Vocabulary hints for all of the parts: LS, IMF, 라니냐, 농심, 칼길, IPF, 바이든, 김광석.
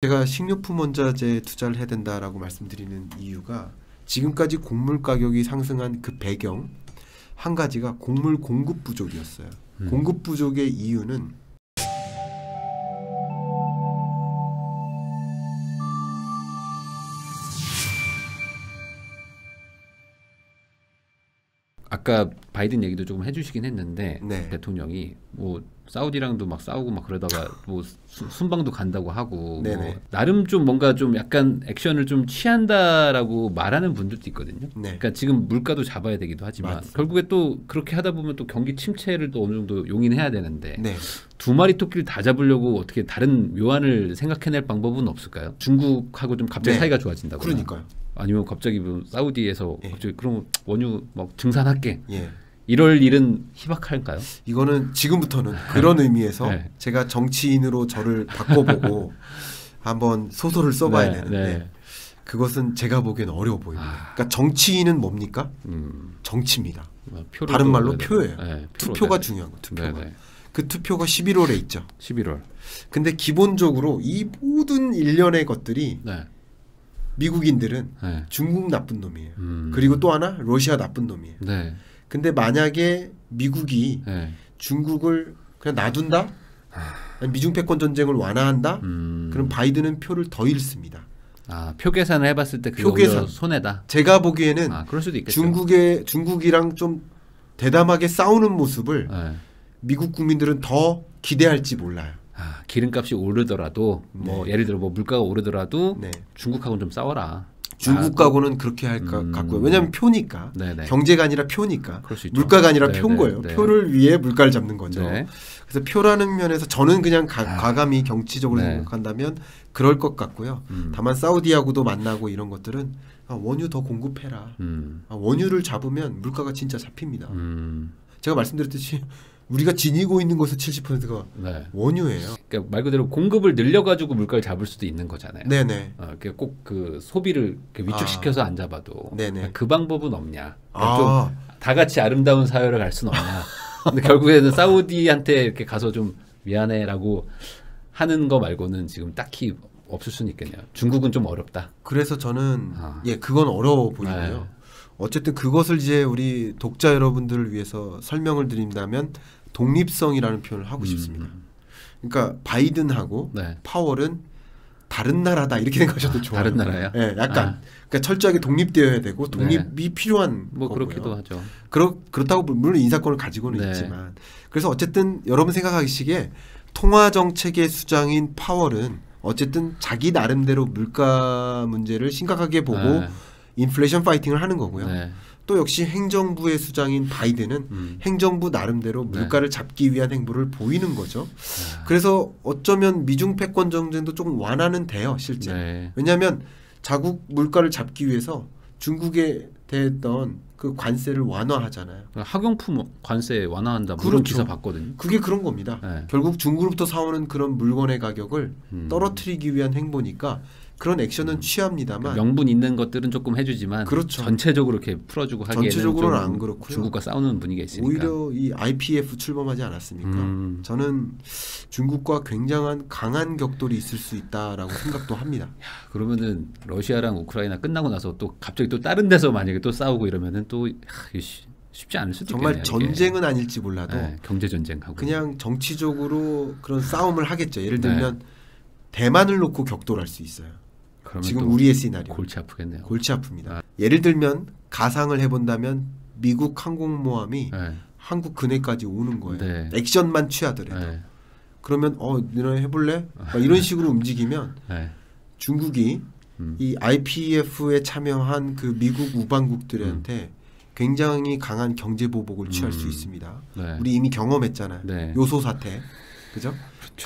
제가 식료품 원자재에 투자를 해야 된다라고 말씀드리는 이유가, 지금까지 곡물 가격이 상승한 그 배경 한 가지가 곡물 공급 부족이었어요. 공급 부족의 이유는 아까 바이든 얘기도 조금 해주시긴 했는데, 네. 대통령이 뭐 사우디랑도 막 싸우고 막 그러다가 뭐 순방도 간다고 하고 뭐 나름 좀 뭔가 좀 약간 액션을 좀 취한다라고 말하는 분들도 있거든요. 네. 그러니까 지금 물가도 잡아야 되기도 하지만 맞습니다. 결국에 또 그렇게 하다 보면 또 경기 침체를 또 어느 정도 용인해야 되는데 네. 두 마리 토끼를 다 잡으려고 어떻게 다른 묘안을 생각해낼 방법은 없을까요? 중국하고 좀 갑자기 네. 사이가 좋아진다고. 그러니까요. 아니면 갑자기 뭐 사우디에서 예. 갑자기 그런 원유 막 증산할게. 예. 이럴 일은 희박할까요? 이거는 지금부터는 그런 의미에서 네. 제가 정치인으로 저를 바꿔보고 한번 소설을 써봐야 네. 되는데 네. 그것은 제가 보기엔 어려워 보입니다. 그러니까 정치인은 뭡니까? 정치입니다. 다른 말로 표예요. 네. 투표가 중요한 거예요. 투표가. 네네. 그 투표가 11월에 있죠. 11월. 근데 기본적으로 이 모든 일련의 것들이 네. 미국인들은 네. 중국 나쁜 놈이에요. 그리고 또 하나 러시아 나쁜 놈이에요. 네. 근데 만약에 미국이 네. 중국을 그냥 놔둔다? 미중 패권 전쟁을 완화한다? 그럼 바이든은 표를 더 잃습니다. 아, 표 계산을 해봤을 때 그게 표 계산. 손해다? 제가 보기에는 아, 그럴 수도 있겠죠. 중국이랑 좀 대담하게 싸우는 모습을 네. 미국 국민들은 더 기대할지 몰라요. 아, 기름값이 오르더라도 뭐 네. 예를 들어 뭐 물가가 오르더라도 네. 중국하고는 좀 싸워라. 중국하고는 그렇게 할 것 같고요. 왜냐하면 표니까 네네. 경제가 아니라 표니까 물가가 아니라 네네. 표인 거예요. 네네. 표를 위해 물가를 잡는 거죠. 네. 그래서 표라는 면에서 저는 그냥 과감히 경치적으로 네. 생각한다면 그럴 것 같고요. 다만 사우디하고도 만나고 이런 것들은 아, 원유 더 공급해라. 아, 원유를 잡으면 물가가 진짜 잡힙니다. 제가 말씀드렸듯이 우리가 지니고 있는 것의 70%가 네. 원유예요. 그러니까 말 그대로 공급을 늘려가지고 물가를 잡을 수도 있는 거잖아요. 네네. 꼭 그 소비를 위축시켜서 안 잡아도 네네. 그 방법은 없냐. 그러니까 좀 다 같이 아름다운 사회를 갈 수는 없냐. 근데 결국에는 사우디한테 이렇게 가서 좀 미안해라고 하는 거 말고는 지금 딱히 없을 수는 있겠네요. 중국은 좀 어렵다. 그래서 저는 예 그건 어려워 보이고요. 네. 어쨌든 그것을 이제 우리 독자 여러분들을 위해서 설명을 드린다면 독립성이라는 표현을 하고 싶습니다. 그러니까 바이든하고 네. 파월은 다른 나라다 이렇게 생각하셔도 좋아요. 다른 나라야? 네, 약간 그러니까 철저하게 독립되어야 되고 독립이 네. 필요한 뭐 거고요. 그렇기도 하죠. 그렇다고 물론 인사권을 가지고는 네. 있지만 그래서 어쨌든 여러분 생각하시기에 통화정책의 수장인 파월은 어쨌든 자기 나름대로 물가 문제를 심각하게 보고 네. 인플레이션 파이팅을 하는 거고요. 네. 또 역시 행정부의 수장인 바이든은 행정부 나름대로 물가를 네. 잡기 위한 행보를 보이는 거죠. 그래서 어쩌면 미중 패권 정쟁도 조금 완화는 돼요. 실제. 네. 왜냐하면 자국 물가를 잡기 위해서 중국에 대했던 그 관세를 완화하잖아요. 학용품 관세 완화한다. 그런 그렇죠. 기사 봤거든요. 그게 그런 겁니다. 네. 결국 중국으로부터 사오는 그런 물건의 가격을 떨어뜨리기 위한 행보니까 그런 액션은 취합니다만 명분 있는 것들은 조금 해주지만 그렇죠. 전체적으로 이렇게 풀어주고 하기에는 전체적으로는 안 그렇고요. 중국과 싸우는 분위기가 있으니까 오히려 이 IPF 출범하지 않았습니까? 저는 중국과 굉장한 강한 격돌이 있을 수 있다라고 생각도 합니다. 야, 그러면은 러시아랑 우크라이나 끝나고 나서 또 갑자기 또 다른 데서 만약에 또 싸우고 이러면은 또 쉽지 않을 수도 있겠네요. 정말 전쟁은 이게. 아닐지 몰라도 네, 경제 전쟁하고 그냥 정치적으로 그런 싸움을 하겠죠. 예를 들면 네. 대만을 놓고 격돌할 수 있어요. 지금 우리의 시나리오 골치 아프겠네요. 골치 아픕니다. 아. 예를 들면 가상을 해본다면 미국 항공모함이 네. 한국 근해까지 오는 거예요. 네. 액션만 취하더라도 네. 그러면 너네 해볼래? 이런 식으로 움직이면 네. 중국이 이 IPF에 참여한 그 미국 우방국들한테 굉장히 강한 경제 보복을 취할 수 있습니다. 네. 우리 이미 경험했잖아요. 네. 요소 사태. 그죠?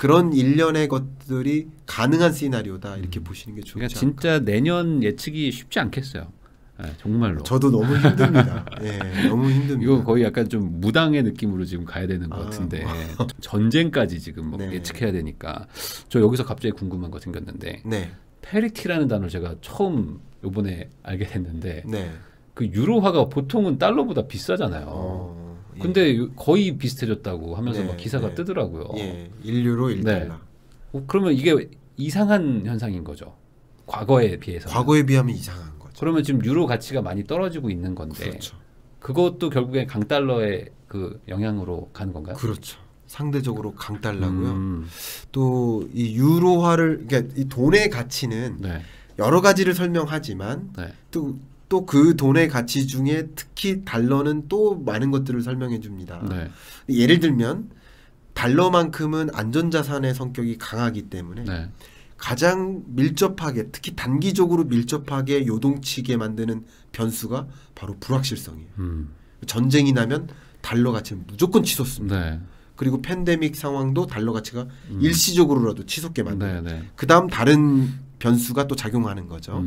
그런 일련의 것들이 가능한 시나리오다 이렇게 보시는 게 좋죠. 그러니까 진짜 내년 예측이 쉽지 않겠어요. 네, 정말로. 저도 너무 힘듭니다. 네, 너무 힘듭니다. 이거 거의 약간 좀 무당의 느낌으로 지금 가야 되는 것 같은데 전쟁까지 지금 뭐 네. 예측해야 되니까 저 여기서 갑자기 궁금한 거 생겼는데 네. 페리티라는 단어 제가 처음 이번에 알게 됐는데 네. 그 유로화가 보통은 달러보다 비싸잖아요. 근데 예. 거의 비슷해졌다고 하면서 네, 막 기사가 네. 뜨더라고요. 예. 1유로 1달러. 네. 그러면 이게 이상한 현상인 거죠. 과거에 비해서. 과거에 비하면 이상한 거죠. 그러면 지금 유로 가치가 많이 떨어지고 있는 건데. 그렇죠. 그것도 결국엔 강달러의 그 영향으로 가는 건가요? 그렇죠. 상대적으로 강달러고요. 또 이 유로화를, 그러니까 이 돈의 가치는 네. 여러 가지를 설명하지만 네. 또 그 돈의 가치 중에 특히 달러는 또 많은 것들을 설명해 줍니다. 네. 예를 들면 달러만큼은 안전자산의 성격이 강하기 때문에 네. 가장 밀접하게, 특히 단기적으로 밀접하게 요동치게 만드는 변수가 바로 불확실성이에요. 전쟁이 나면 달러 가치는 무조건 치솟습니다. 네. 그리고 팬데믹 상황도 달러 가치가 일시적으로라도 치솟게 만드는 네, 네. 그 다음 다른 변수가 또 작용하는 거죠.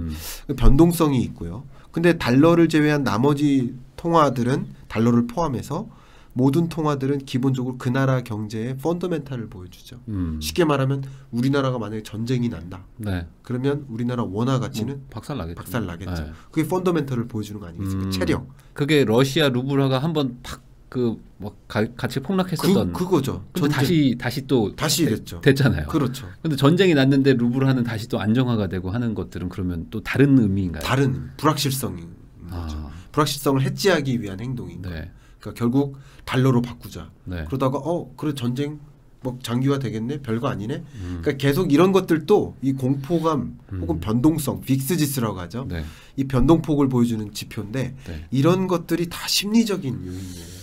변동성이 있고요. 근데 달러를 제외한 나머지 통화들은, 달러를 포함해서 모든 통화들은 기본적으로 그 나라 경제의 펀더멘탈을 보여주죠. 쉽게 말하면 우리나라가 만약에 전쟁이 난다. 네. 그러면 우리나라 원화 가치는 박살나겠죠. 네. 그게 펀더멘탈을 보여주는 거 아니겠습니까? 체력. 그게 러시아 루블화가 한번 팍 그 막 같이 폭락했었던 그거죠. 근데 다시 됐죠. 됐잖아요. 그렇죠. 근데 전쟁이 났는데 루블화는 다시 또 안정화가 되고 하는 것들은 그러면 또 다른 의미인가요? 다른 불확실성인 거죠. 아. 불확실성을 해치하기 위한 행동인 네. 거예요. 그러니까 결국 달러로 바꾸자. 네. 그러다가 그래 전쟁 뭐 장기화 되겠네, 별거 아니네. 그러니까 계속 이런 것들도 이 공포감 혹은 변동성, 빅스지수라고 하죠. 네. 이 변동폭을 보여주는 지표인데 네. 이런 것들이 다 심리적인 요인이에요.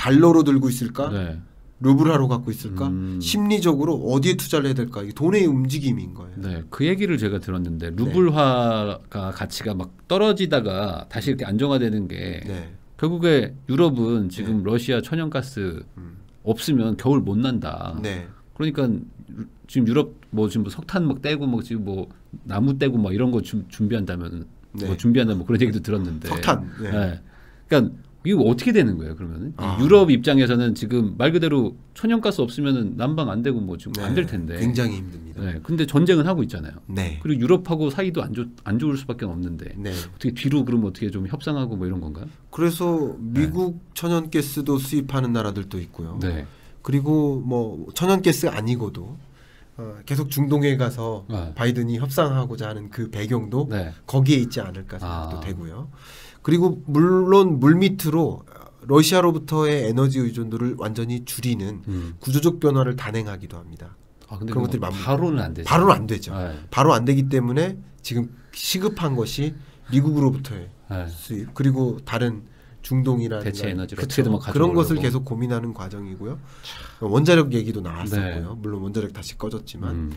달러로 들고 있을까? 네. 루블화로 갖고 있을까? 심리적으로 어디에 투자를 해야 될까? 이게 돈의 움직임인 거예요. 네, 그 얘기를 제가 들었는데 루블화가 네. 가치가 막 떨어지다가 다시 이렇게 안정화되는 게 네. 결국에 유럽은 지금 네. 러시아 천연가스 없으면 겨울 못 난다. 네. 그러니까 지금 유럽 지금 석탄 막 떼고 지금 나무 떼고 이런 거 준비한다면 네. 준비한다면 그런 얘기도 들었는데. 석탄. 네. 네. 그러니까 이거 어떻게 되는 거예요, 그러면은? 유럽 입장에서는 지금 말 그대로 천연가스 없으면은 난방 안 되고 지금 네, 안 될 텐데. 굉장히 힘듭니다. 네. 근데 전쟁은 하고 있잖아요. 네. 그리고 유럽하고 사이도 안 좋을 수밖에 없는데. 네. 어떻게 뒤로 그러면 어떻게 좀 협상하고 이런 건가요? 그래서 미국 네. 천연가스도 수입하는 나라들도 있고요. 네. 그리고 천연가스 아니고도 계속 중동에 가서 네. 바이든이 협상하고자 하는 그 배경도 네. 거기에 있지 않을까 생각도 되고요. 그리고 물론 물밑으로 러시아로부터의 에너지 의존도를 완전히 줄이는 구조적 변화를 단행하기도 합니다. 아, 근데 그런 것들이 바로는 안 되죠. 바로는 안 되죠. 네. 바로 안 되기 때문에 지금 시급한 것이 미국으로부터의 네. 수입, 그리고 다른 중동이라든가 대체 에너지로 그런 것을 계속 고민하는 과정이고요. 원자력 얘기도 나왔었고요. 네. 물론 원자력 다시 꺼졌지만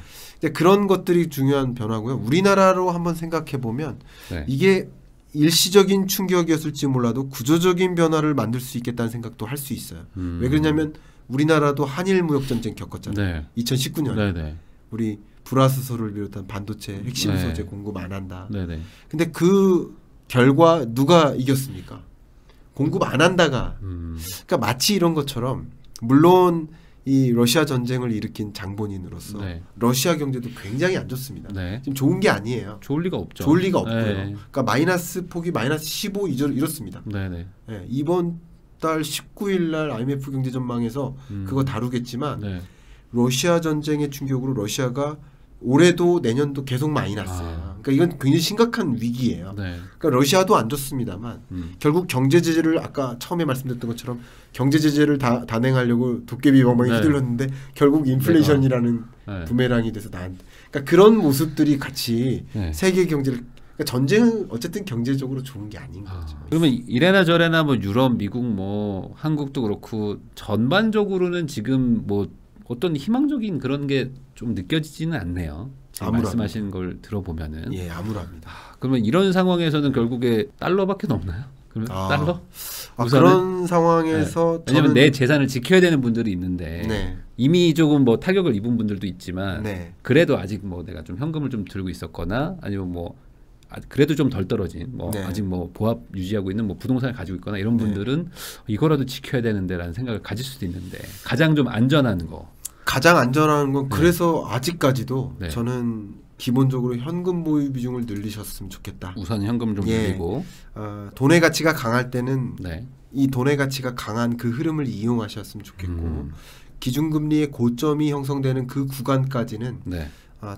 그런 것들이 중요한 변화고요. 우리나라로 한번 생각해 보면 네. 이게 일시적인 충격이었을지 몰라도 구조적인 변화를 만들 수 있겠다는 생각도 할 수 있어요. 왜 그러냐면 우리나라도 한일무역전쟁 겪었잖아요. 네. 2019년에 네네. 우리 불화수소를 비롯한 반도체 핵심 네. 소재 공급 안 한다. 네네. 근데 그 결과 누가 이겼습니까? 공급 안 한다가. 그러니까 마치 이런 것처럼 물론 이 러시아 전쟁을 일으킨 장본인으로서 네. 러시아 경제도 굉장히 안 좋습니다. 네. 지금 좋은 게 아니에요. 좋을 리가 없죠. 좋을 리가 없고요. 네. 그러니까 마이너스 폭이 마이너스 15 이렇습니다. 네, 네. 네, 이번 달 19일 날 IMF 경제 전망에서 그거 다루겠지만 네. 러시아 전쟁의 충격으로 러시아가 올해도 내년도 계속 마이너스예요. 그러니까 이건 굉장히 심각한 위기예요. 네. 그러니까 러시아도 안 좋습니다만 결국 경제 제재를 아까 처음에 말씀드렸던 것처럼 경제 제재를 단행하려고 도깨비 방망이 네. 휘둘렀는데 결국 인플레이션이라는 네. 부메랑이 돼서 그러니까 그런 모습들이 같이 네. 세계 경제를 그러니까 전쟁은 어쨌든 경제적으로 좋은 게 아닌 거죠. 그러면 이래나 저래나 유럽, 미국, 한국도 그렇고 전반적으로는 지금 어떤 희망적인 그런 게 좀 느껴지지는 않네요. 말씀하시는 걸 들어보면은. 예, 암울합니다. 그러면 이런 상황에서는 결국에 달러밖에 없나요? 그러면 달러? 그런 상황에서 네. 왜냐면 내 재산을 지켜야 되는 분들이 있는데 네. 이미 조금 타격을 입은 분들도 있지만 네. 그래도 아직 내가 좀 현금을 좀 들고 있었거나 아니면 그래도 좀 덜 떨어진 네. 아직 보합 유지하고 있는 부동산을 가지고 있거나 이런 분들은 네. 이거라도 지켜야 되는데라는 생각을 가질 수도 있는데 가장 좀 안전한 거. 가장 안전한 건 그래서 네. 아직까지도 네. 저는 기본적으로 현금 보유 비중을 늘리셨으면 좋겠다. 우선 현금 좀 늘리고 돈의 가치가 강할 때는 네. 이 돈의 가치가 강한 그 흐름을 이용하셨으면 좋겠고 기준금리의 고점이 형성되는 그 구간까지는 네.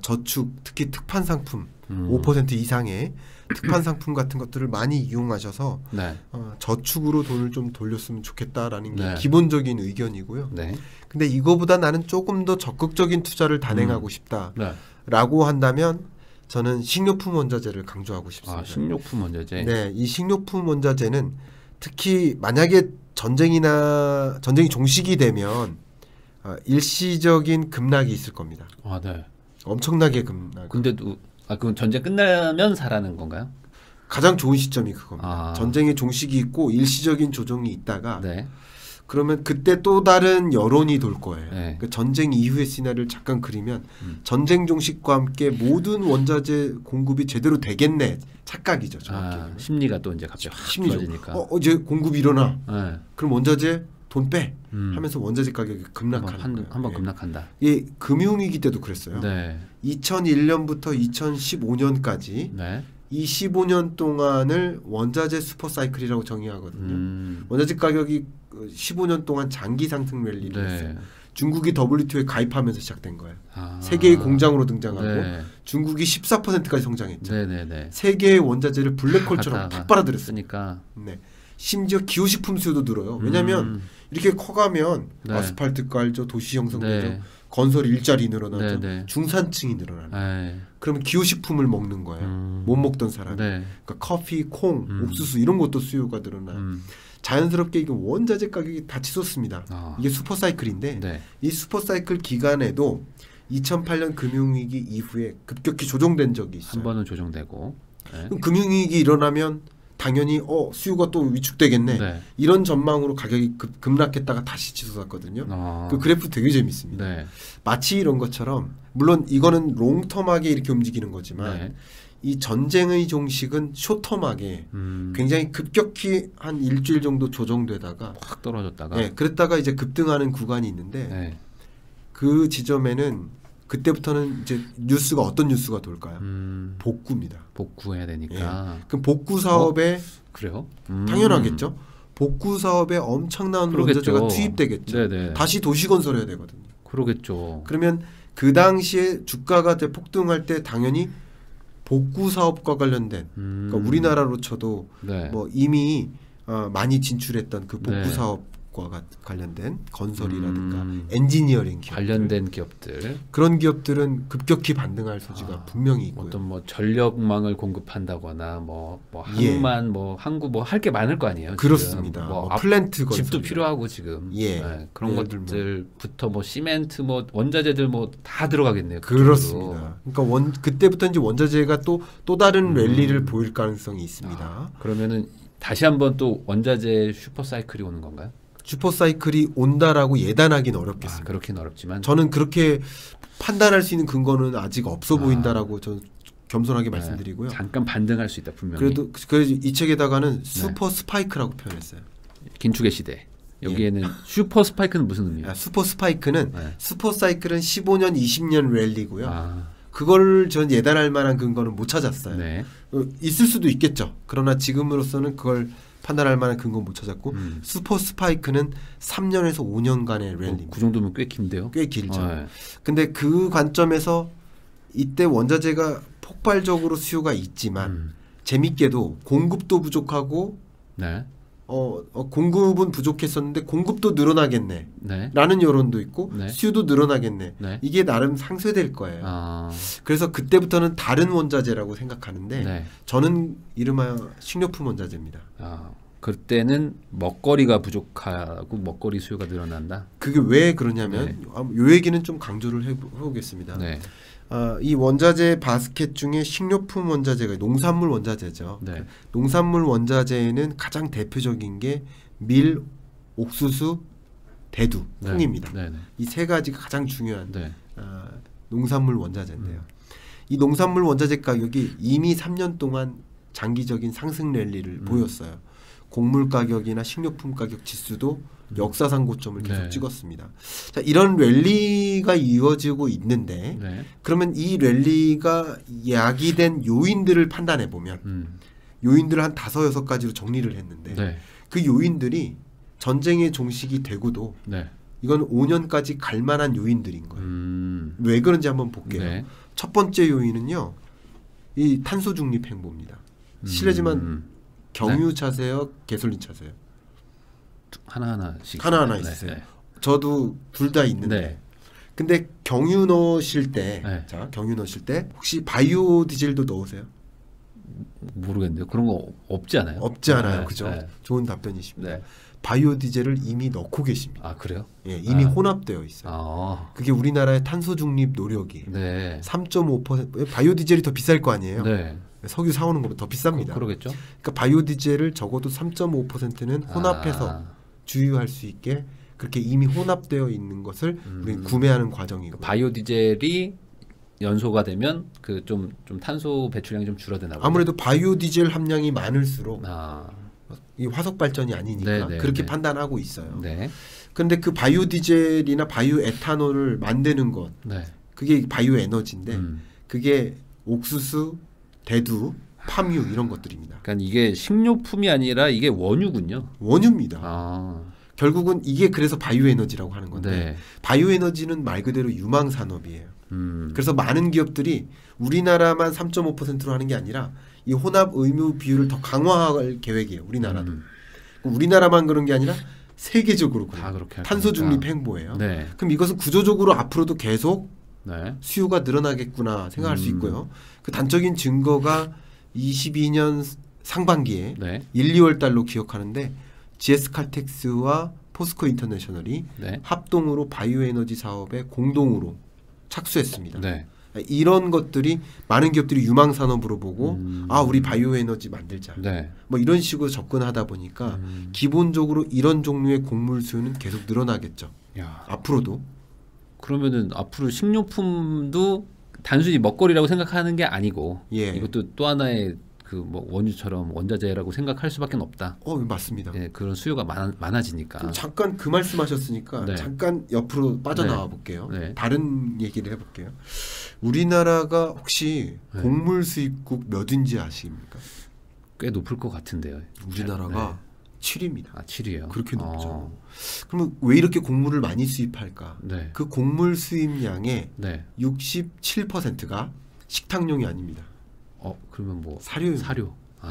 저축, 특히 특판 상품 5% 이상의 특판 상품 같은 것들을 많이 이용하셔서 네. 저축으로 돈을 좀 돌렸으면 좋겠다라는 게 네. 기본적인 의견이고요. 네. 근데 이거보다 나는 조금 더 적극적인 투자를 단행하고 싶다라고 네. 한다면 저는 식료품 원자재를 강조하고 싶습니다. 아, 식료품 원자재. 네, 이 식료품 원자재는 특히 만약에 전쟁이 종식이 되면 일시적인 급락이 있을 겁니다. 아, 네. 엄청나게 급락. 근데도 그럼 전쟁 끝나면 사라는 건가요? 가장 좋은 시점이 그겁니다. 아. 전쟁의 종식이 있고 일시적인 조정이 있다가 네. 그러면 그때 또 다른 여론이 돌 거예요. 네. 그러니까 전쟁 이후의 시나리오를 잠깐 그리면 전쟁 종식과 함께 모든 원자재 공급이 제대로 되겠네 착각이죠. 아, 심리가 또 이제 갑자기 심리적이니까 이제 공급이 일어나. 네. 그럼 원자재 돈 빼 하면서 원자재 가격이 급락하는 거예요. 한번 급락한다. 예, 금융위기 때도 그랬어요. 네. 2001년부터 2015년까지 네. 이 15년 동안을 원자재 슈퍼사이클이라고 정의하거든요. 원자재 가격이 15년 동안 장기 상승 랠리를 네. 했어요. 중국이 WTO에 가입하면서 시작된 거예요. 아. 세계의 공장으로 등장하고 네. 중국이 14%까지 성장했죠. 네, 네, 네. 세계의 원자재를 블랙홀처럼 팍 빨아들였으니까. 네. 심지어 기호식품 수요도 늘어요. 왜냐하면 이렇게 커가면 네. 아스팔트 깔죠, 도시 형성 되죠, 네. 건설 일자리 늘어나죠, 네, 네. 중산층이 늘어나요. 에이. 그러면 기호식품을 먹는 거예요. 못 먹던 사람이. 네. 그러니까 커피, 콩, 옥수수 이런 것도 수요가 늘어나요. 자연스럽게 이게 원자재 가격이 다 치솟습니다. 아. 이게 슈퍼사이클인데 네. 이 슈퍼사이클 기간에도 2008년 금융위기 이후에 급격히 조정된 적이 있어요. 한 번은 조정되고 네. 그럼 금융위기 일어나면 당연히 수요가 또 위축되겠네 네. 이런 전망으로 가격이 급락했다가 다시 치솟았거든요. 아. 그 그래프 되게 재밌습니다. 네. 마치 이런 것처럼 물론 이거는 롱텀하게 이렇게 움직이는 거지만 네. 이 전쟁의 종식은 숏텀하게 굉장히 급격히 한 일주일 정도 조정되다가 확 떨어졌다가 네, 그랬다가 이제 급등하는 구간이 있는데 네. 그 지점에는 그때부터는 이제 뉴스가 어떤 뉴스가 돌까요? 복구입니다. 복구해야 되니까. 예. 그럼 복구 사업에 그래요? 당연하겠죠. 복구 사업에 엄청난 원자재가 투입되겠죠. 네네. 다시 도시 건설해야 되거든요. 그러겠죠. 그러면 그 당시에 주가가 폭등할 때 당연히 복구 사업과 관련된 그러니까 우리나라로 쳐도 네. 뭐 이미 많이 진출했던 그 복구 네. 사업 관련된 건설이라든가 엔지니어링 기업들, 관련된 기업들 그런 기업들은 급격히 반등할 소지가 분명히 있고요. 어떤 뭐 전력망을 공급한다거나 뭐 항만 예. 뭐 항구 뭐 할 게 많을 거 아니에요. 그렇습니다. 뭐 플랜트 건설 집도 필요하고 지금 예. 네, 그런 것들부터 뭐 시멘트 뭐 원자재들 뭐 다 들어가겠네요. 그렇습니다. 그러니까 그때부터 이제 원자재가 또 다른 랠리를 보일 가능성이 있습니다. 그러면은 다시 한번 또 원자재 슈퍼사이클이 오는 건가요? 슈퍼사이클이 온다라고 예단하기는 어렵겠습니다. 그렇긴 어렵지만 저는 그렇게 판단할 수 있는 근거는 아직 없어 보인다라고 저는 겸손하게 말씀드리고요. 잠깐 반등할 수 있다 분명히. 그래서 이 책에다가는 슈퍼 스파이크라고 표현했어요. 긴축의 시대. 여기에는 예. 슈퍼 스파이크는 무슨 의미예요? 슈퍼 스파이크는 슈퍼 사이클은 15년, 20년 랠리고요. 그걸 전 예단할 만한 근거는 못 찾았어요. 네. 있을 수도 있겠죠. 그러나 지금으로서는 그걸 판단할 만한 근거는 못 찾았고 슈퍼 스파이크는 3년에서 5년간의 랠리. 그 정도면 꽤 긴데요. 꽤 길죠. 네. 근데 그 관점에서 이때 원자재가 폭발적으로 수요가 있지만 재밌게도 공급도 부족하고 네. 공급은 부족했었는데 공급도 늘어나겠네 네. 라는 여론도 있고 네. 수요도 늘어나겠네 네. 이게 나름 상쇄될 거예요. 그래서 그때부터는 다른 원자재라고 생각하는데 네. 저는 이름하여 식료품 원자재입니다. 그때는 먹거리가 부족하고 먹거리 수요가 늘어난다. 그게 왜 그러냐면 네. 요 얘기는 좀 강조를 해보겠습니다. 네. 이 원자재 바스켓 중에 식료품 원자재가 농산물 원자재죠. 네. 농산물 원자재에는 가장 대표적인 게 밀, 옥수수, 대두, 콩입니다. 네. 네. 이 세 가지가 가장 중요한 네. 농산물 원자재인데요. 이 농산물 원자재 가격이 이미 3년 동안 장기적인 상승 랠리를 보였어요. 곡물 가격이나 식료품 가격 지수도 역사상 고점을 계속 네. 찍었습니다. 자, 이런 랠리가 이어지고 있는데 네. 그러면 이 랠리가 야기된 요인들을 판단해 보면 요인들을 한 5, 6가지로 정리를 했는데 네. 그 요인들이 전쟁의 종식이 되고도 네. 이건 5년까지 갈 만한 요인들인 거예요. 왜 그런지 한번 볼게요. 네. 첫 번째 요인은요, 이 탄소 중립 행보입니다. 실례지만 경유 차세요, 개솔린 차세요? 하나하나씩 하나하나 있어요. 네. 저도 둘 다 있는데. 네. 근데 경유 넣으실 때, 네. 자, 경유 넣으실 때 혹시 바이오 디젤도 넣으세요? 모르겠는데요. 그런 거 없지 않아요? 없지 않아요. 네. 그죠? 네. 좋은 답변이십니다. 네. 바이오 디젤을 이미 넣고 계십니다. 아, 그래요? 예, 이미 혼합되어 있어요. 아. 그게 우리나라의 탄소 중립 노력이에요. 네. 3.5% 바이오 디젤이 더 비쌀 거 아니에요? 네. 석유 사오는 것보다 더 비쌉니다. 그러겠죠. 그러니까 바이오 디젤을 적어도 3.5%는 혼합해서 주유할 수 있게 그렇게 이미 혼합되어 있는 것을 우리는 구매하는 과정이고, 바이오 디젤이 연소가 되면 그 좀 탄소 배출량이 좀 줄어드나 봐요. 아무래도 바이오 디젤 함량이 많을수록 이 화석 발전이 아니니까 네네, 그렇게 네네. 판단하고 있어요. 네. 그런데 그 바이오 디젤이나 바이오 에탄올을 만드는 것, 네. 그게 바이오 에너지인데 그게 옥수수, 대두, 팜유 이런 것들입니다. 그러니까 이게 식료품이 아니라 이게 원유군요. 원유입니다. 결국은 이게 그래서 바이오 에너지라고 하는 건데, 네. 바이오 에너지는 말 그대로 유망 산업이에요. 그래서 많은 기업들이 우리나라만 3.5%로 하는 게 아니라 이 혼합 의무 비율을 더 강화할 계획이에요. 우리나라도. 우리나라만 그런 게 아니라 세계적으로 다 그렇게 탄소 중립 행보예요. 네. 그럼 이것은 구조적으로 앞으로도 계속 네. 수요가 늘어나겠구나 생각할 수 있고요. 그 단적인 증거가 22년 상반기에 네. 1, 2월 달로 기억하는데 GS칼텍스와 포스코 인터내셔널이 네. 합동으로 바이오 에너지 사업에 공동으로 착수했습니다. 네. 이런 것들이 많은 기업들이 유망 산업으로 보고 아, 우리 바이오 에너지 만들자. 네. 뭐 이런 식으로 접근하다 보니까 기본적으로 이런 종류의 곡물 수요는 계속 늘어나겠죠. 야. 앞으로도. 그러면은 앞으로 식료품도 단순히 먹거리라고 생각하는 게 아니고 예. 이것도 또 하나의 그 뭐 원유처럼 원자재라고 생각할 수밖에 없다. 맞습니다. 예, 그런 수요가 많아지니까. 잠깐 그 말씀하셨으니까 네. 잠깐 옆으로 빠져나와 네. 볼게요. 네. 다른 얘기를 해볼게요. 우리나라가 혹시 네. 곡물 수입국 몇인지 아십니까? 꽤 높을 것 같은데요. 우리나라가 네. 7위입니다. 아, 7위요? 그렇게 높죠. 그러면 왜 이렇게 곡물을 많이 수입할까? 네. 그 곡물 수입량의 네. 67%가 식탁용이 아닙니다. 그러면 뭐 사료. 네.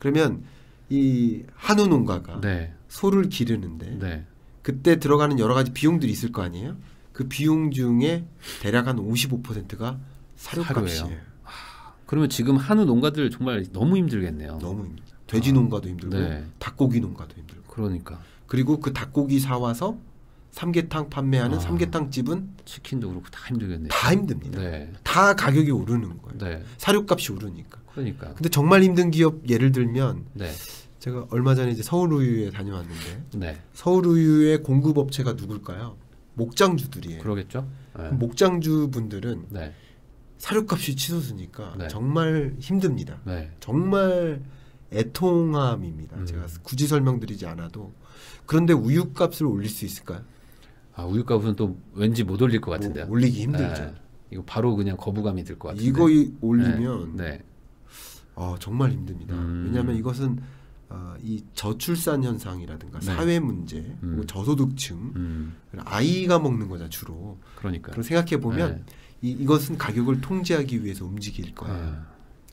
그러면 이 한우 농가가 네. 소를 기르는데 네. 그때 들어가는 여러 가지 비용들이 있을 거 아니에요? 그 비용 중에 대략 한 55%가 사료값이에요. 그러면 지금 한우 농가들 정말 너무 힘들겠네요. 너무 힘들어요. 돼지 농가도 힘들고 네. 닭고기 농가도 힘들고. 그러니까. 그리고 그 닭고기 사와서 삼계탕 판매하는 삼계탕 집은 치킨도 그렇고 다 힘들겠네요. 다 힘듭니다. 네. 다 가격이 오르는 거예요. 네. 사료값이 오르니까. 그러니까. 근데 정말 힘든 기업 예를 들면 네. 제가 얼마 전에 이제 서울우유에 다녀왔는데 네. 서울우유의 공급업체가 누굴까요? 목장주들이에요. 그러겠죠. 네. 목장주 분들은 네. 사료값이 치솟으니까 네. 정말 힘듭니다. 네. 정말 애통함입니다. 제가 굳이 설명드리지 않아도. 그런데 우유값을 올릴 수 있을까요? 아, 우유값은 또 왠지 못 올릴 것 같은데요. 올리기 힘들죠. 네. 이거 바로 그냥 거부감이 들 것 같은데. 이거 올리면 네. 네. 정말 힘듭니다. 왜냐하면 이것은 이 저출산 현상이라든가 네. 사회 문제, 저소득층, 아이가 먹는 거잖아 주로. 그러니까. 그럼 생각해 보면 네. 이것은 가격을 통제하기 위해서 움직일 거예요.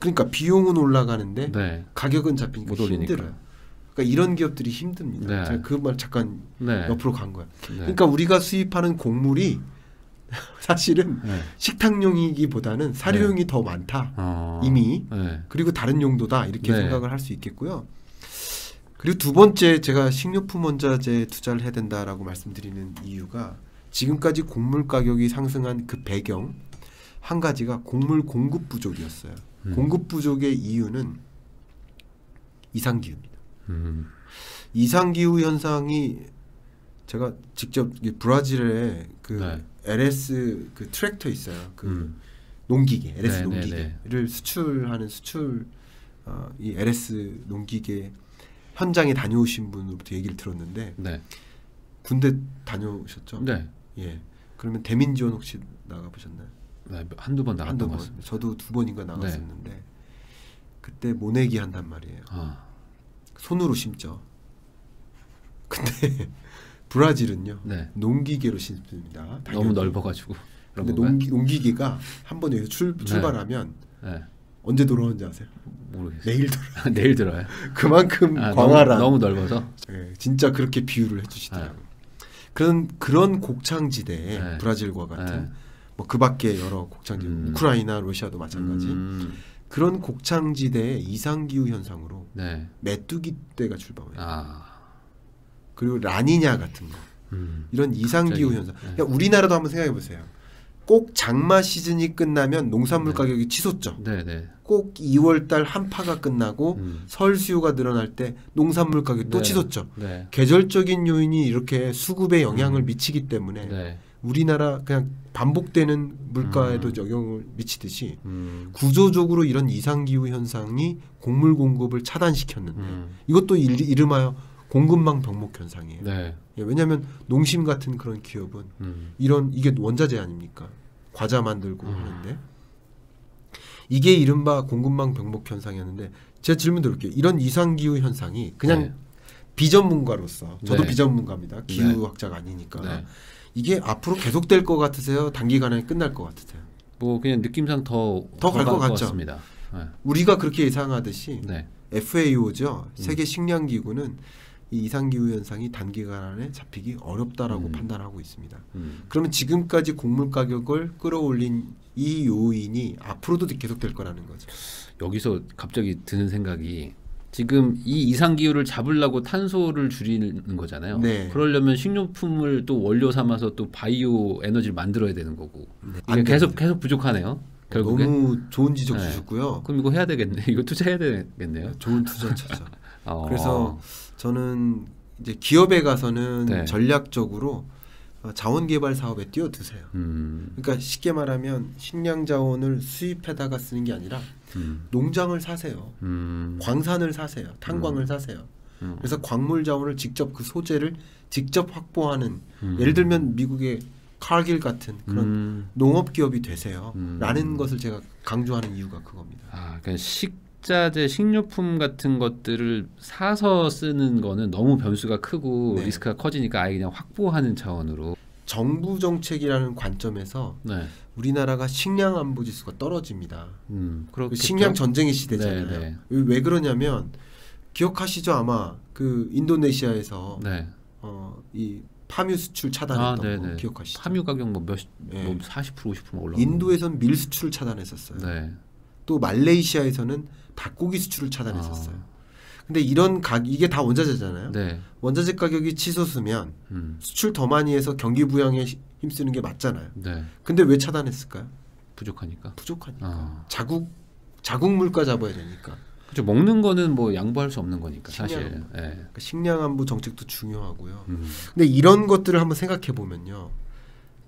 그러니까 비용은 올라가는데 네. 가격은 잡히니까 힘들어요. 그러니까 이런 기업들이 힘듭니다. 네. 제가 그 말 잠깐 네. 옆으로 간 거야. 네. 그러니까 우리가 수입하는 곡물이 사실은 네. 식탁용이기보다는 사료용이 네. 더 많다. 이미. 네. 그리고 다른 용도다. 이렇게 네. 생각을 할 수 있겠고요. 그리고 두 번째 제가 식료품 원자재에 투자를 해야 된다라고 말씀드리는 이유가 지금까지 곡물 가격이 상승한 그 배경 한 가지가 곡물 공급 부족이었어요. 공급 부족의 이유는 이상기후입니다. 이상기후 현상이 제가 직접 브라질에 그 네. LS 그 트랙터 있어요. 그 농기계, LS 네, 농기계를 네, 네. 수출하는 이 LS 농기계 현장에 다녀오신 분으로부터 얘기를 들었는데 네. 군대 다녀오셨죠? 네. 예. 그러면 대민 지원 혹시 나가보셨나요? 네, 한두 번 나갔던 것 같습니다. 저도 2번인가 나갔었는데 네. 그때 모내기 한단 말이에요. 손으로 심죠. 근데 브라질은요. 네. 농기계로 심습니다. 당연히. 너무 넓어가지고. 근데 농기기가 한 번 여기서 출발하면 네. 언제 돌아오는지 아세요? 모르겠어요. 내일 돌아. 내일 들어요. 그만큼 광활한. 너무 넓어서. 네, 진짜 그렇게 비유를 해주시더라고요. 네. 그런 곡창지대에 네. 브라질과 같은 네. 뭐 그밖에 여러 곡창지대, 우크라이나, 러시아도 마찬가지. 그런 곡창지대의 이상기후 현상으로 네. 메뚜기 떼가 출범해요. 아. 그리고 라니냐 같은 거. 이런 이상기후 현상. 네. 그러니까 우리나라도 한번 생각해 보세요. 꼭 장마 시즌이 끝나면 농산물 네. 가격이 치솟죠. 네, 네. 꼭 2월달 한파가 끝나고 설 수요가 늘어날 때 농산물 가격이 네. 또 치솟죠. 네. 계절적인 요인이 이렇게 수급에 영향을 미치기 때문에 네. 우리나라 그냥 반복되는 물가에도 영향을 미치듯이 구조적으로 이런 이상기후 현상이 곡물 공급을 차단시켰는데 이것도 이름하여 공급망 병목 현상이에요. 네. 예, 왜냐하면 농심 같은 그런 기업은 이게 원자재 아닙니까? 과자 만들고 하는데 이게 이른바 공급망 병목 현상이었는데 제가 질문 드릴게요. 이런 이상기후 현상이 그냥 네. 비전문가로서 저도 네. 비전문가입니다. 기후학자가 네. 아니니까 네. 이게 앞으로 계속될 것 같으세요? 단기간에 끝날 것 같으세요? 뭐 그냥 느낌상 더 갈 것 같습니다. 네. 우리가 그렇게 예상하듯이 네. FAO죠. 세계 식량기구는 이 이상기후 현상이 단기간 안에 잡히기 어렵다라고 판단하고 있습니다. 그러면 지금까지 곡물 가격을 끌어올린 이 요인이 앞으로도 계속될 거라는 거죠. 여기서 갑자기 드는 생각이 지금 이 이상기후를 잡으려고 탄소를 줄이는 거잖아요. 네. 그러려면 식료품을 또 원료 삼아서 또 바이오 에너지를 만들어야 되는 거고 네. 그러니까 계속 부족하네요. 결국에? 너무 좋은 지적 네. 주셨고요. 그럼 이거 해야 되겠네. 이거 투자해야 되겠네요. 좋은 투자처죠. 그래서 저는 이제 기업에 가서는 네. 전략적으로 자원개발 사업에 뛰어드세요. 그러니까 쉽게 말하면 식량자원을 수입해다가 쓰는 게 아니라 농장을 사세요. 광산을 사세요. 탄광을 사세요. 그래서 광물자원을 직접 그 소재를 직접 확보하는 예를 들면 미국의 칼길 같은 그런 농업기업이 되세요. 라는 것을 제가 강조하는 이유가 그겁니다. 아, 그러니까 식자재, 식료품 같은 것들을 사서 쓰는 거는 너무 변수가 크고 네. 리스크가 커지니까 아예 그냥 확보하는 차원으로. 정부 정책이라는 관점에서 네. 우리나라가 식량 안보 지수가 떨어집니다. 식량 전쟁의 시대잖아요. 네, 네. 왜 그러냐면 기억하시죠? 아마 그 인도네시아에서 네. 이 파뮤 수출 차단했던 거 기억하시죠? 파뮤 가격 뭐 40% 50% 올라갔고 인도에선 밀 수출을 차단했었어요. 네. 또 말레이시아에서는 닭고기 수출을 차단했었어요. 근데 이런 이게 다 원자재잖아요. 네. 원자재 가격이 치솟으면 수출 더 많이 해서 경기 부양에 힘쓰는 게 맞잖아요. 네. 근데 왜 차단했을까요? 부족하니까. 자국 물가 잡아야 되니까. 그렇죠. 먹는 거는 뭐 양보할 수 없는 거니까 사실. 예. 그러니까 식량 안보 정책도 중요하고요. 근데 이런 것들을 한번 생각해 보면요.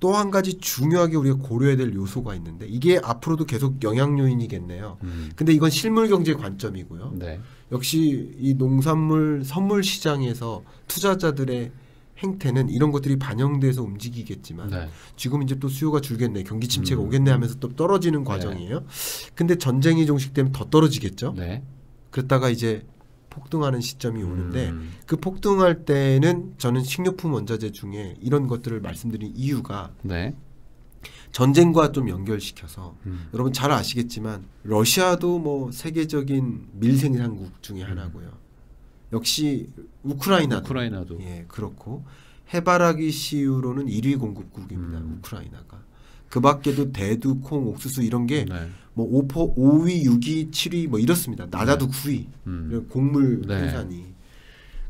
또 한 가지 중요하게 우리가 고려해야 될 요소가 있는데 이게 앞으로도 계속 영향 요인이겠네요. 근데 이건 실물 경제 관점이고요. 네. 역시 이 농산물 선물 시장에서 투자자들의 행태는 이런 것들이 반영돼서 움직이겠지만 네. 지금 이제 또 수요가 줄겠네, 경기 침체가 오겠네 하면서 또 떨어지는 네. 과정이에요. 근데 전쟁이 종식되면 더 떨어지겠죠. 네. 그러다가 이제 폭등하는 시점이 오는데 그 폭등할 때는 저는 식료품 원자재 중에 이런 것들을 말씀드린 이유가 네. 전쟁과 좀 연결시켜서 여러분 잘 아시겠지만 러시아도 뭐 세계적인 밀생산국 중에 하나고요. 역시 우크라이나도 예 그렇고 해바라기 씨유로는 1위 공급국입니다. 우크라이나가 그 밖에도 대두, 콩, 옥수수 이런 게 뭐 네. 5위, 6위, 7위 뭐 이렇습니다. 낮아도 9위 곡물 생산이 네.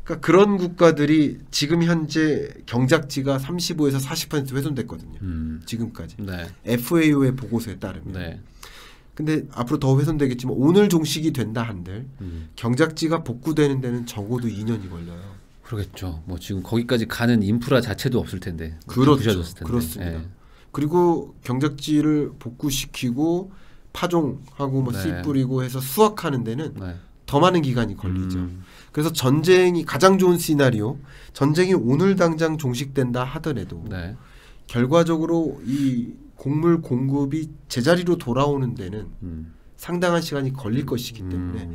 그러니까 그런 국가들이 지금 현재 경작지가 35에서 40% 훼손됐거든요. 지금까지 네. FAO의 보고서에 따르면. 네. 근데 앞으로 더 훼손되겠지만 오늘 종식이 된다 한들 경작지가 복구되는 데는 적어도 2년이 걸려요. 그러겠죠. 뭐 지금 거기까지 가는 인프라 자체도 없을 텐데. 그렇죠. 텐데. 그렇습니다. 예. 그리고 경작지를 복구시키고 파종하고 뭐 씨 네. 뿌리고 해서 수확하는 데는 네. 더 많은 기간이 걸리죠. 그래서 전쟁이 가장 좋은 시나리오, 전쟁이 오늘 당장 종식된다 하더라도 네. 결과적으로 이 곡물 공급이 제자리로 돌아오는 데는 상당한 시간이 걸릴 것이기 때문에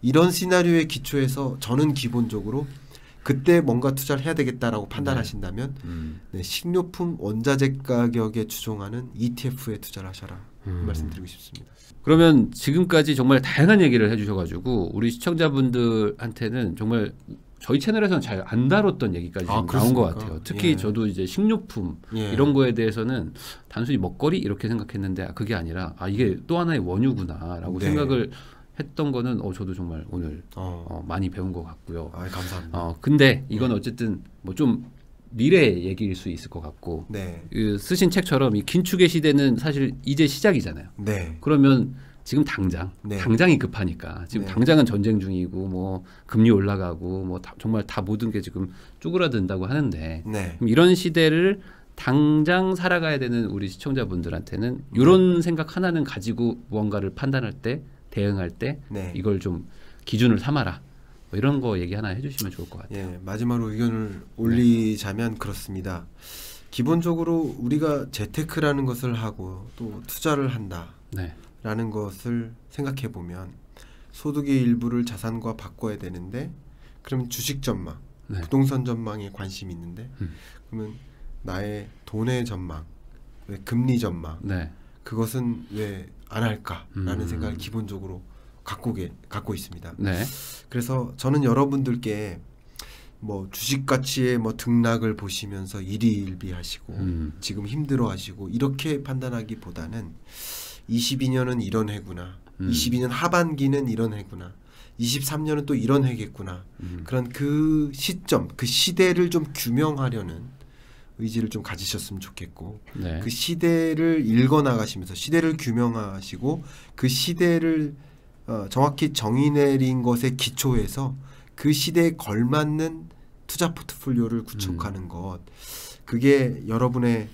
이런 시나리오에 기초해서 저는 기본적으로 그때 뭔가 투자를 해야 되겠다라고 판단하신다면 네, 식료품 원자재 가격에 추종하는 ETF에 투자를 하셔라 말씀드리고 싶습니다. 그러면 지금까지 정말 다양한 얘기를 해주셔가지고 우리 시청자분들한테는 정말 저희 채널에서는 잘 안 다뤘던 얘기까지 나온 것 같아요. 특히 예. 저도 이제 식료품 예. 이런 거에 대해서는 단순히 먹거리 이렇게 생각했는데 그게 아니라 아 이게 또 하나의 원유구나라고 네. 생각을 했던 거는 저도 정말 오늘 많이 배운 것 같고요. 아, 감사합니다. 근데 이건 어쨌든 뭐 좀 미래의 얘기일 수 있을 것 같고 네. 그 쓰신 책처럼 이 긴축의 시대는 사실 이제 시작이잖아요. 네. 그러면 지금 당장 네. 당장이 급하니까 지금 네. 당장은 전쟁 중이고 뭐 금리 올라가고 뭐 정말 다 모든 게 지금 쪼그라든다고 하는데 네. 그럼 이런 시대를 당장 살아가야 되는 우리 시청자분들한테는 이런 생각 하나는 가지고 무언가를 판단할 때 대응할 때 네. 이걸 좀 기준을 삼아라. 뭐 이런 거 얘기 하나 해주시면 좋을 것 같아요. 예, 마지막으로 의견을 올리자면 네. 그렇습니다. 기본적으로 우리가 재테크라는 것을 하고 또 투자를 한다라는 네. 것을 생각해보면 소득의 일부를 자산과 바꿔야 되는데 그럼 주식 전망, 네. 부동산 전망에 관심이 있는데 그러면 나의 돈의 전망, 왜 금리 전망 네. 그것은 왜 안 할까라는 생각을 기본적으로 갖고 있습니다. 네. 그래서 저는 여러분들께 뭐 주식 가치의 뭐 등락을 보시면서 일희일비하시고 지금 힘들어하시고 이렇게 판단하기보다는 22년은 이런 해구나, 22년 하반기는 이런 해구나, 23년은 또 이런 해겠구나. 그런 그 시점, 그 시대를 좀 규명하려는 의지를 좀 가지셨으면 좋겠고 네. 그 시대를 읽어나가시면서 시대를 규명하시고 그 시대를 정확히 정의 내린 것에 기초해서 그 시대에 걸맞는 투자 포트폴리오를 구축하는 것 그게 여러분의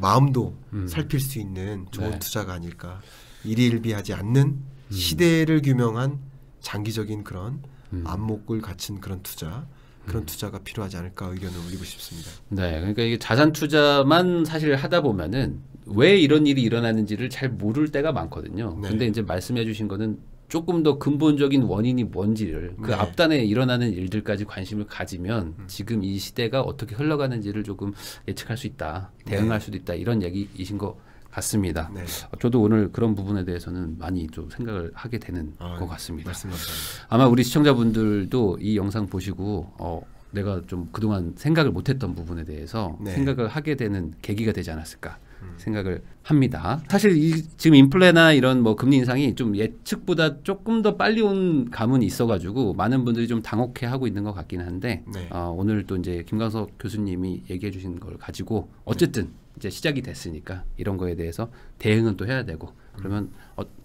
마음도 살필 수 있는 좋은 네. 투자가 아닐까. 일희일비하지 않는 시대를 규명한 장기적인 그런 안목을 갖춘 그런 투자 그런 투자가 필요하지 않을까 의견을 올리고 싶습니다. 네, 그러니까 이게 자산 투자만 사실 하다 보면은 왜 이런 일이 일어나는지를 잘 모를 때가 많거든요. 네. 근데 이제 말씀해주신 거는 조금 더 근본적인 원인이 뭔지를 그 네. 앞단에 일어나는 일들까지 관심을 가지면 지금 이 시대가 어떻게 흘러가는지를 조금 예측할 수 있다, 대응할 네. 수도 있다 이런 얘기이신 것 같습니다. 네. 저도 오늘 그런 부분에 대해서는 많이 좀 생각을 하게 되는 것 같습니다. 말씀하세요. 아마 우리 시청자분들도 이 영상 보시고 내가 좀 그동안 생각을 못했던 부분에 대해서 네. 생각을 하게 되는 계기가 되지 않았을까 생각을 합니다. 사실 지금 인플레나 이런 뭐 금리 인상이 좀 예측보다 조금 더 빨리 온 감은 있어가지고 많은 분들이 좀 당혹해 하고 있는 것 같긴 한데 네. 오늘 또 이제 김광석 교수님이 얘기해 주신 걸 가지고 어쨌든 네. 이제 시작이 됐으니까 이런 거에 대해서 대응은 또 해야 되고 그러면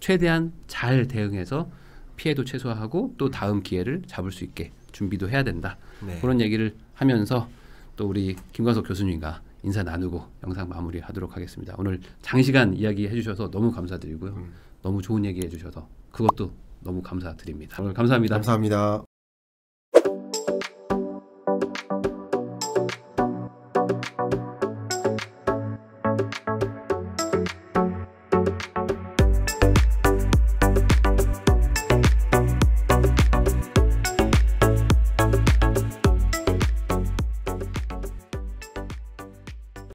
최대한 잘 대응해서 피해도 최소화하고 또 다음 기회를 잡을 수 있게 준비도 해야 된다. 네. 그런 얘기를 하면서 또 우리 김광석 교수님과 인사 나누고 영상 마무리 하도록 하겠습니다. 오늘 장시간 이야기 해주셔서 너무 감사드리고요. 너무 좋은 얘기 해주셔서 그것도 너무 감사드립니다. 오늘 감사합니다. 감사합니다.